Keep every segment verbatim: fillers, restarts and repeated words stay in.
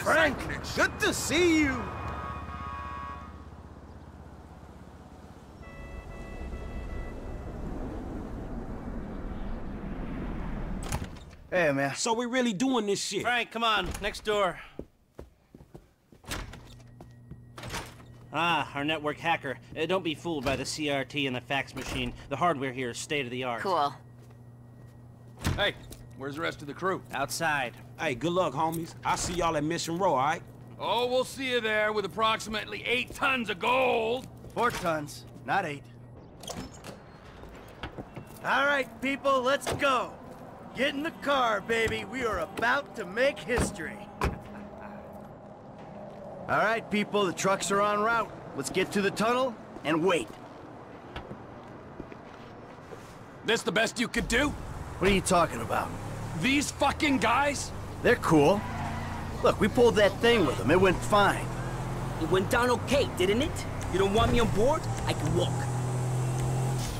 Frank, good to see you. Hey, man. So we're really doing this shit. Frank, come on. Next door. Ah, our network hacker. Uh, don't be fooled by the C R T and the fax machine. The hardware here is state-of-the-art. Cool. Hey, where's the rest of the crew? Outside. Hey, good luck, homies. I'll see y'all at Mission Row, all right? Oh, we'll see you there with approximately eight tons of gold. Four tons, not eight. All right, people, let's go. Get in the car, baby. We are about to make history. All right, people, the trucks are en route. Let's get to the tunnel and wait. This the best you could do? What are you talking about? These fucking guys? They're cool. Look, we pulled that thing with them. It went fine. It went down okay, didn't it? You don't want me on board? I can walk.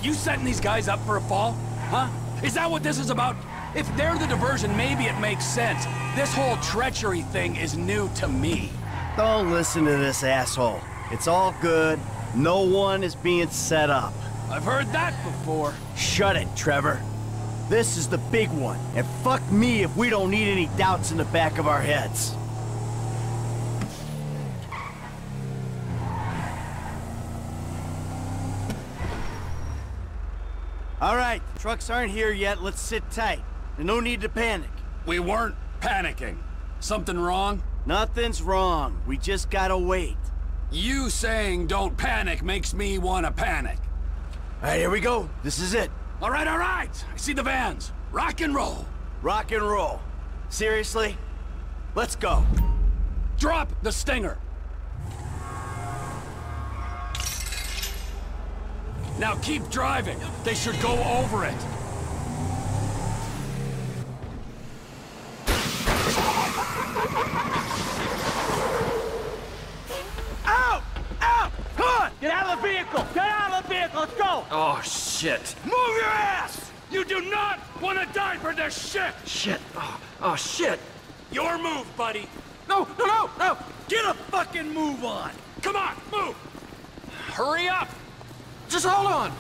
You setting these guys up for a fall? Huh? Is that what this is about? If they're the diversion, maybe it makes sense. This whole treachery thing is new to me. Don't listen to this asshole. It's all good. No one is being set up. I've heard that before. Shut it, Trevor. This is the big one, and fuck me if we don't need any doubts in the back of our heads. All right, the trucks aren't here yet. Let's sit tight. There's no need to panic. We weren't panicking. Something wrong? Nothing's wrong. We just gotta wait. You saying don't panic makes me wanna panic. All right, here we go. This is it. All right, all right. I see the vans. Rock and roll. Rock and roll. Seriously? Let's go. Drop the stinger. Now keep driving. They should go over it. Out! Out! Come on! Get out of the vehicle! Get out of the vehicle! Let's go! Oh, shit. Move your ass! You do not want to die for this shit! Shit. Oh, oh, shit. Your move, buddy. No, no, no, no! Get a fucking move on! Come on, move! Hurry up! Just hold on!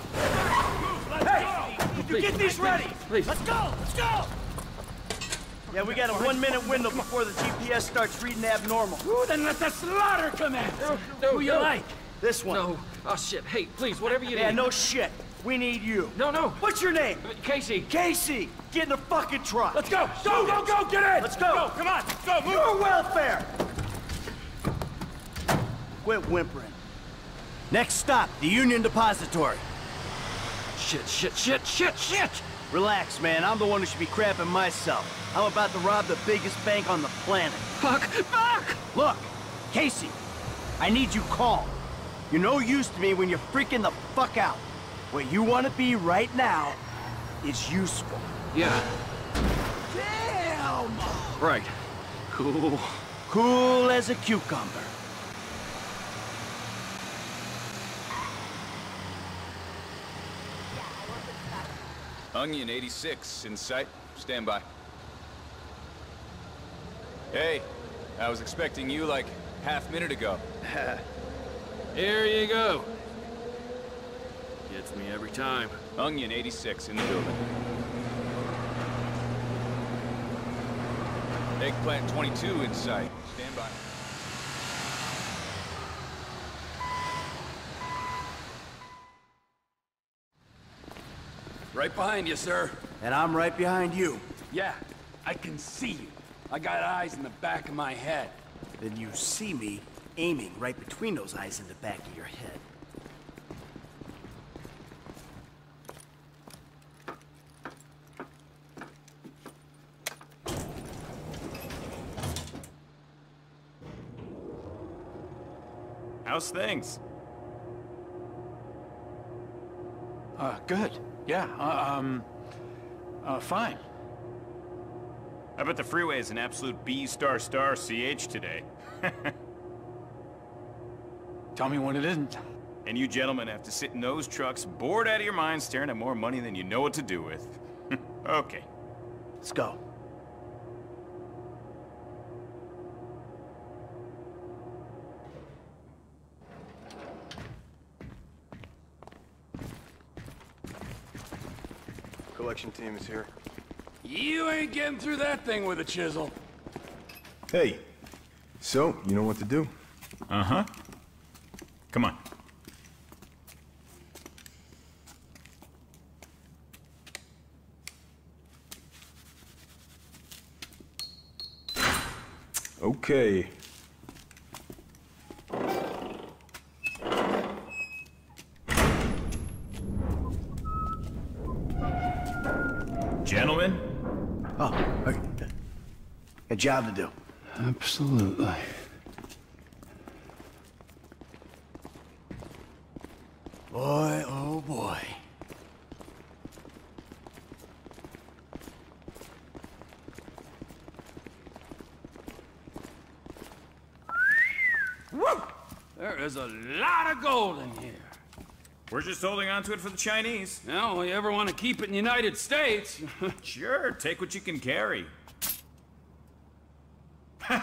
Move, hey! Go. Please, you get these ready! Please. Let's go! Let's go! Yeah, we got a one-minute window before the G P S starts reading abnormal. Ooh, then let the slaughter commence! No, no, Who you no. like? This one. No. Oh, shit. Hey, please, whatever you yeah, need. Yeah, no shit. We need you. No, no. What's your name? Casey. Casey! Get in the fucking truck! Let's go! Go, go, go! Get in! Let's go! Go, come on! Go, move! Your welfare! Quit whimpering. Next stop, the Union Depository. Shit, shit, shit, shit, shit! Relax, man. I'm the one who should be crapping myself. I'm about to rob the biggest bank on the planet. Fuck! Fuck! Look, Casey, I need you calm. You're no use to me when you're freaking the fuck out. What you want to be right now is useful. Yeah. Damn! Right. Cool. Cool as a cucumber. Onion eighty-six, in sight. Stand by. Hey, I was expecting you like half minute ago. Here you go. Gets me every time. Onion eighty-six in the building. Eggplant twenty-two in sight. Stand by. Right behind you, sir. And I'm right behind you. Yeah, I can see you. I got eyes in the back of my head. Then you see me aiming right between those eyes in the back of your head. How's things? Uh, good. Yeah, uh, um, uh, fine. I bet the freeway is an absolute B star star C H today. Tell me when it isn't. And you gentlemen have to sit in those trucks, bored out of your minds, staring at more money than you know what to do with. Okay. Let's go. collection team is here. You ain't getting through that thing with a chisel. Hey, so you know what to do. Uh-huh. Come on. Okay. Gentlemen? Oh, okay. A job to do. Absolutely. Boy, oh boy. Woo! There is a lot of gold in here. We're just holding on to it for the Chinese. Now, if you ever want to keep it in the United States. Sure, take what you can carry. That's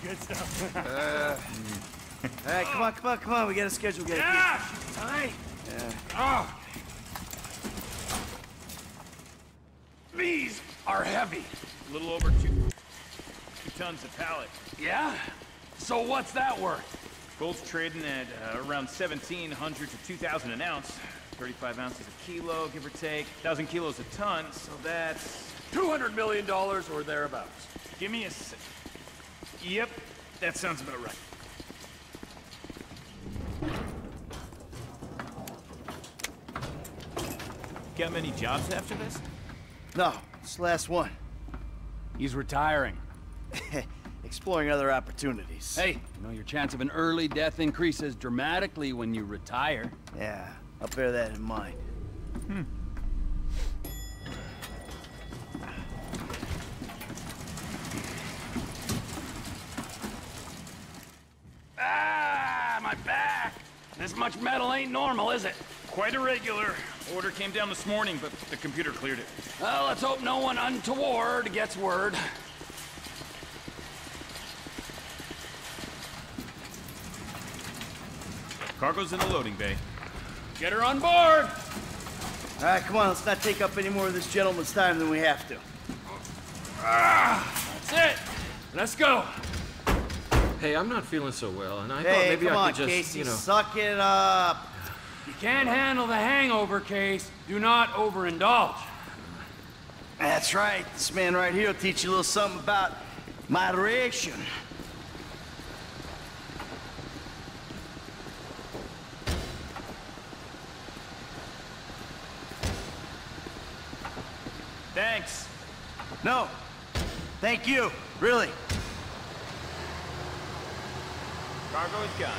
good stuff. uh, all right, come on, come on, come on. We got a schedule. Get yeah! It. All right. Yeah. Oh. These are heavy. A little over two, two tons a pallet. Yeah? So what's that worth? Gold's trading at uh, around seventeen hundred to two thousand an ounce. thirty-five ounces a kilo, give or take. one thousand kilos a ton, so that's... two hundred million dollars or thereabouts. Give me a... Yep, that sounds about right. Got many jobs after this? No, it's the last one. He's retiring. Exploring other opportunities. Hey, you know your chance of an early death increases dramatically when you retire. Yeah, I'll bear that in mind. Hmm. This much metal ain't normal, is it? Quite irregular. Order came down this morning, but the computer cleared it. Well, let's hope no one untoward gets word. Cargo's in the loading bay. Get her on board! All right, come on, let's not take up any more of this gentleman's time than we have to. Ah, that's it! Let's go! Hey, I'm not feeling so well, and I hey, thought maybe come I could on, just, Casey, you know... suck it up! You can't handle the hangover, Case. Do not overindulge. That's right. This man right here will teach you a little something about moderation. Thanks. No. Thank you. Really. Cargo is gone.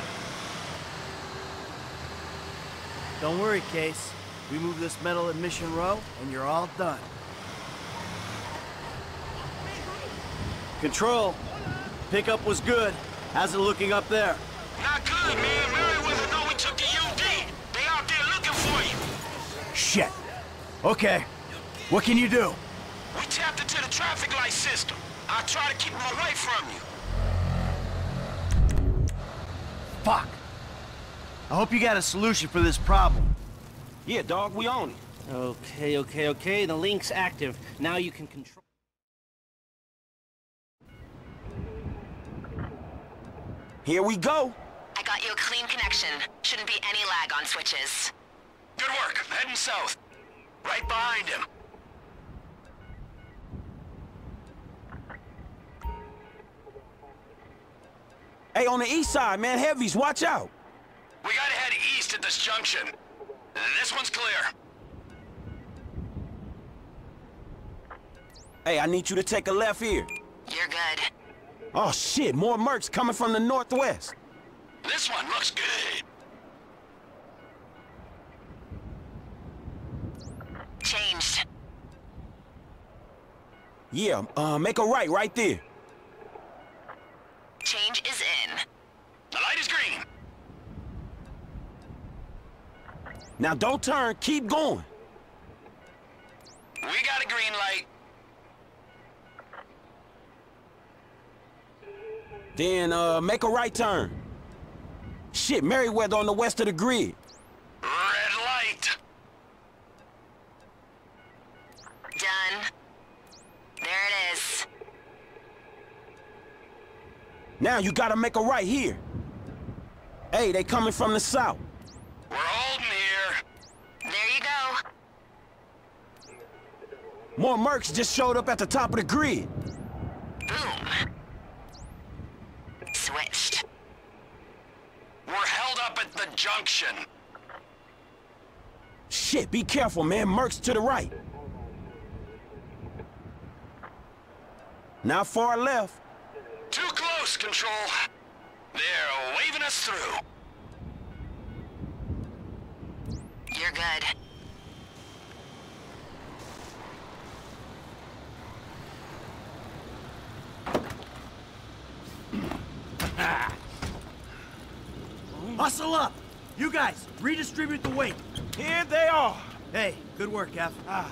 Don't worry, Case. We move this metal at Mission Row, and you're all done. Control. Pickup was good. How's it looking up there? Not good, man. Merryweather know we took the U D. They out there looking for you. Shit. Okay. What can you do? We tapped into the traffic light system. I'll try to keep them away from you. Fuck. I hope you got a solution for this problem. Yeah, dog, we own it. Okay, okay, okay. The link's active. Now you can control... Here we go. I got you a clean connection. Shouldn't be any lag on switches. Good work. Heading south. Right behind him. Hey, on the east side, man, heavies, watch out! We gotta head east at this junction. This one's clear. Hey, I need you to take a left here. You're good. Oh, shit, more mercs coming from the northwest. This one looks good. Changed. Yeah, uh, make a right, right there. Change is in. The light is green. Now don't turn, keep going. We got a green light. Then, uh, make a right turn. Shit, Merryweather on the west of the grid. Red Now you gotta make a right here. Hey, they coming from the south. We're holding here. There you go. More mercs just showed up at the top of the grid. Boom. Switched. We're held up at the junction. Shit, be careful, man. Mercs to the right. Now far left. Too close, Control. They're waving us through. You're good. Hustle up! You guys, redistribute the weight. Here they are. Hey, good work, Gav. Ah.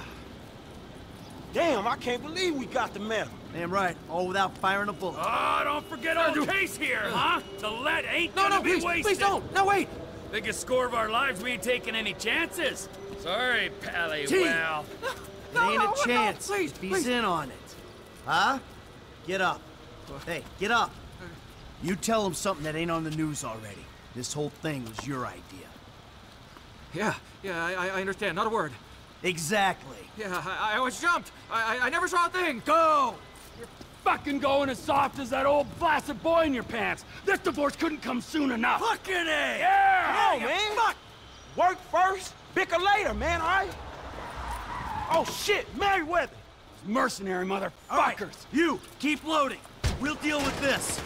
Damn, I can't believe we got the medal. Damn right, all without firing a bullet. Oh, don't forget our case here, huh? The lead ain't no, gonna no, be please, wasted. Please don't! No, wait! Biggest score of our lives, we ain't taking any chances. Sorry, Pally, Gee. well... No, it ain't no, a chance. No, please, please. He's in on it. Huh? Get up. Hey, get up. You tell him something that ain't on the news already. This whole thing was your idea. Yeah, yeah, I, I understand. Not a word. Exactly. Yeah, I, I was jumped. I, I, I never saw a thing. Go! You're fucking going as soft as that old blasted boy in your pants. This divorce couldn't come soon enough. Fucking it! Yeah! Come on, man! Fuck! Work first, bicker later, man, all right? Oh, shit, Merryweather! Mercenary motherfuckers! Right, you, keep loading. We'll deal with this.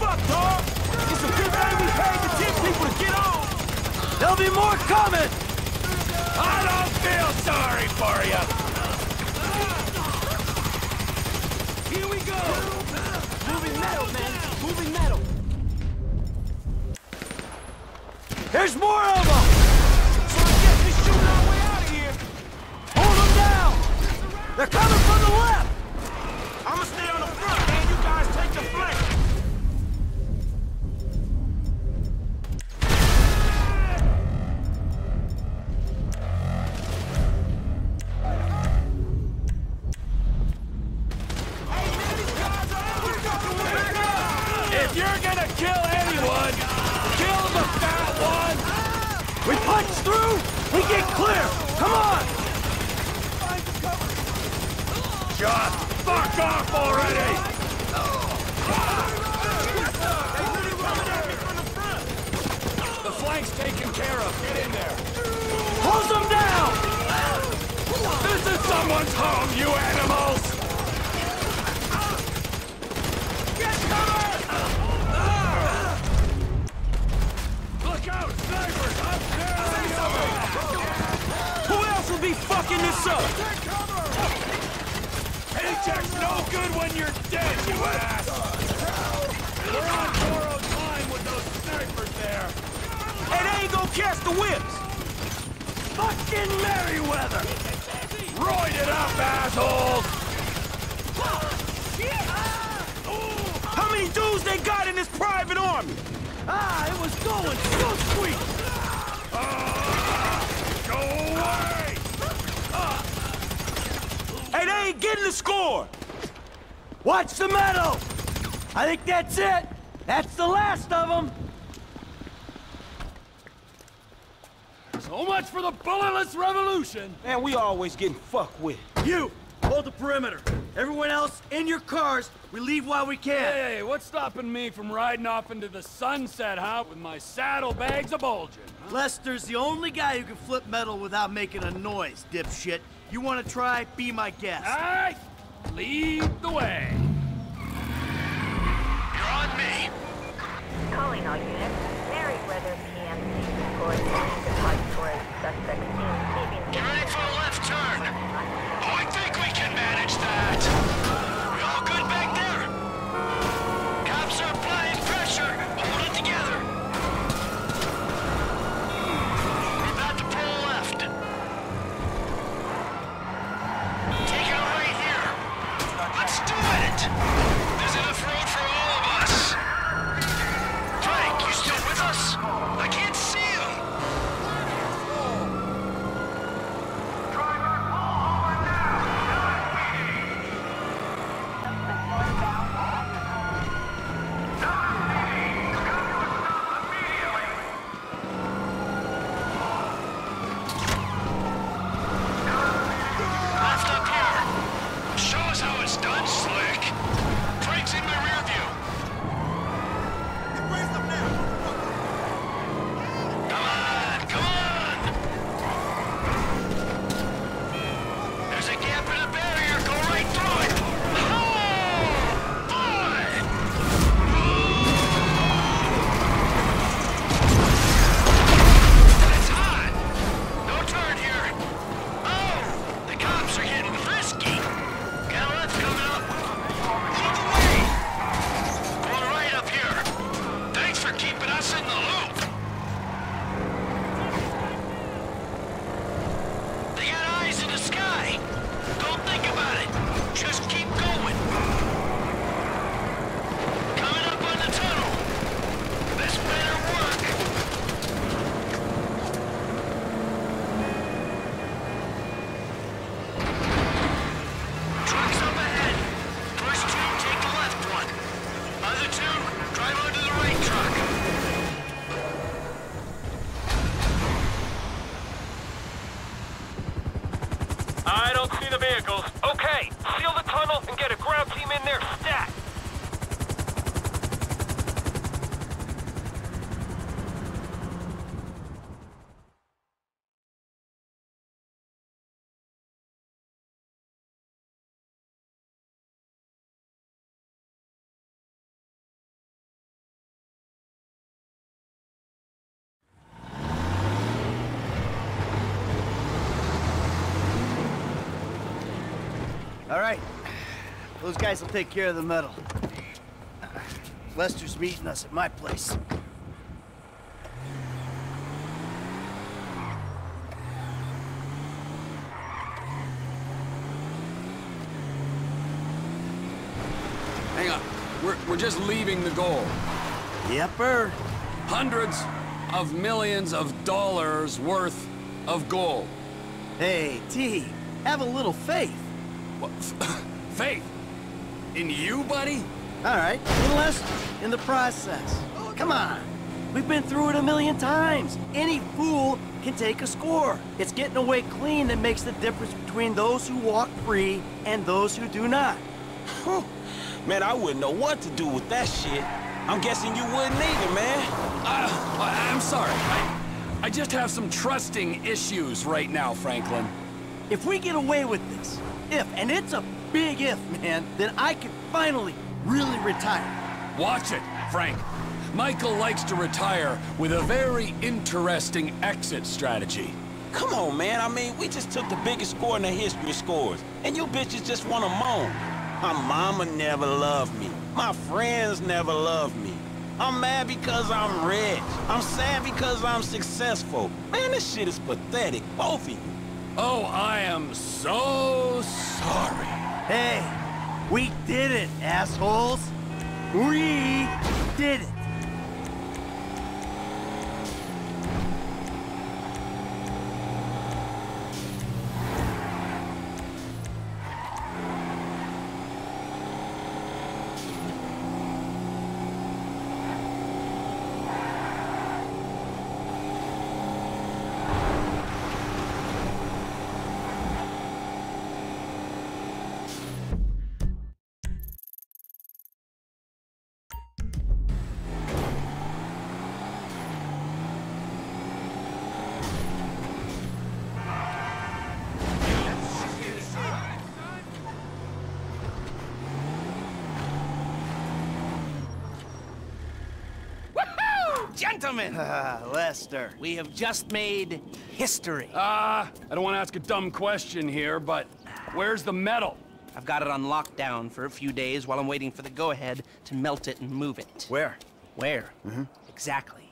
Fuck, dog! It's a good thing we paid the tip people to get on! There'll be more coming! I don't feel sorry for you! Here we go! Moving metal, man! Moving metal! There's more of them! So I guess we shoot our way out of here! Hold them down! They're coming from the left! I'ma stay on the front, man! You guys take the flank! Watch the metal! I think that's it! That's the last of them! So much for the bulletless revolution! Man, we always getting fucked with. You! Hold the perimeter! Everyone else, in your cars! We leave while we can! Hey, what's stopping me from riding off into the sunset, huh? With my saddlebags a-bulging, huh? Lester's the only guy who can flip metal without making a noise, dipshit. You wanna try? Be my guest. Aye! Lead the way. You're on me. Calling all units. Merryweather P M C escort Union Depository suspect seen leaving. Get ready for a left turn. Oh, I think we can manage that. We all good back there. Cops are applying pressure. Hold it together. We're about to pull left. Take it away. Let's do it! vehicles. Okay, seal the tunnel and get a ground team in there stat. All right, those guys will take care of the metal. Lester's meeting us at my place. Hang on, we're, we're just leaving the goal. Yep-er. Hundreds of millions of dollars worth of gold. Hey, T, have a little faith. Faith? In you, buddy? All right, unless in the process. Come on. We've been through it a million times. Any fool can take a score. It's getting away clean that makes the difference between those who walk free and those who do not. Man, I wouldn't know what to do with that shit. I'm guessing you wouldn't either, man. Uh, I'm sorry. I, I just have some trusting issues right now, Franklin. If we get away with this, if, and it's a big if, man, then I can finally really retire. Watch it, Frank. Michael likes to retire with a very interesting exit strategy. Come on, man. I mean, we just took the biggest score in the history of scores, and you bitches just want to moan. My mama never loved me. My friends never loved me. I'm mad because I'm rich. I'm sad because I'm successful. Man, this shit is pathetic, both of you. Oh, I am so sorry. Hey, we did it, assholes. We did it. Gentlemen! Ah, Lester. We have just made history. Ah, uh, I don't want to ask a dumb question here, but where's the metal? I've got it on lockdown for a few days while I'm waiting for the go-ahead to melt it and move it. Where? Where? Mm-hmm. Exactly.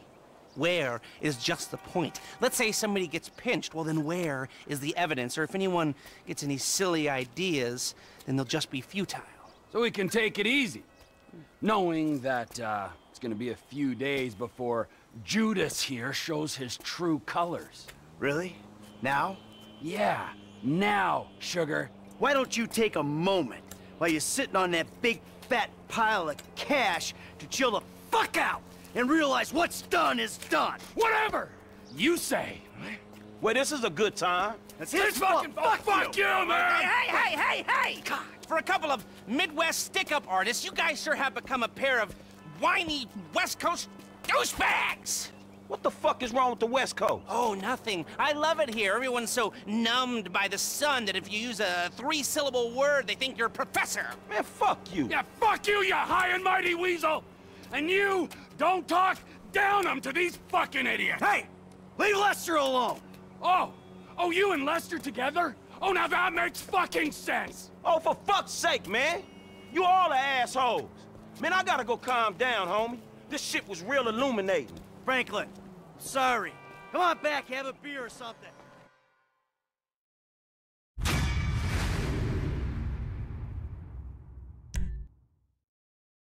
Where is just the point. Let's say somebody gets pinched, well then where is the evidence? Or if anyone gets any silly ideas, then they'll just be futile. So we can take it easy, knowing that, uh... gonna be a few days before Judas here shows his true colors. Really? Now? Yeah, now, sugar. Why don't you take a moment while you're sitting on that big fat pile of cash to chill the fuck out and realize what's done is done. Whatever you say. Well, this is a good time. That's his fucking fuck, fuck, fuck you, you man! Hey, hey, hey, hey! God. For a couple of Midwest stick-up artists, you guys sure have become a pair of whiny West Coast douchebags! What the fuck is wrong with the West Coast? Oh, nothing. I love it here. Everyone's so numbed by the sun that if you use a three-syllable word, they think you're a professor. Man, fuck you. Yeah, fuck you, you high and mighty weasel! And you don't talk down them to these fucking idiots! Hey! Leave Lester alone! Oh! Oh, you and Lester together? Oh, now that makes fucking sense! Oh, for fuck's sake, man! You all are assholes! Man, I gotta go calm down, homie. This shit was real illuminating. Franklin, sorry. Come on back, have a beer or something.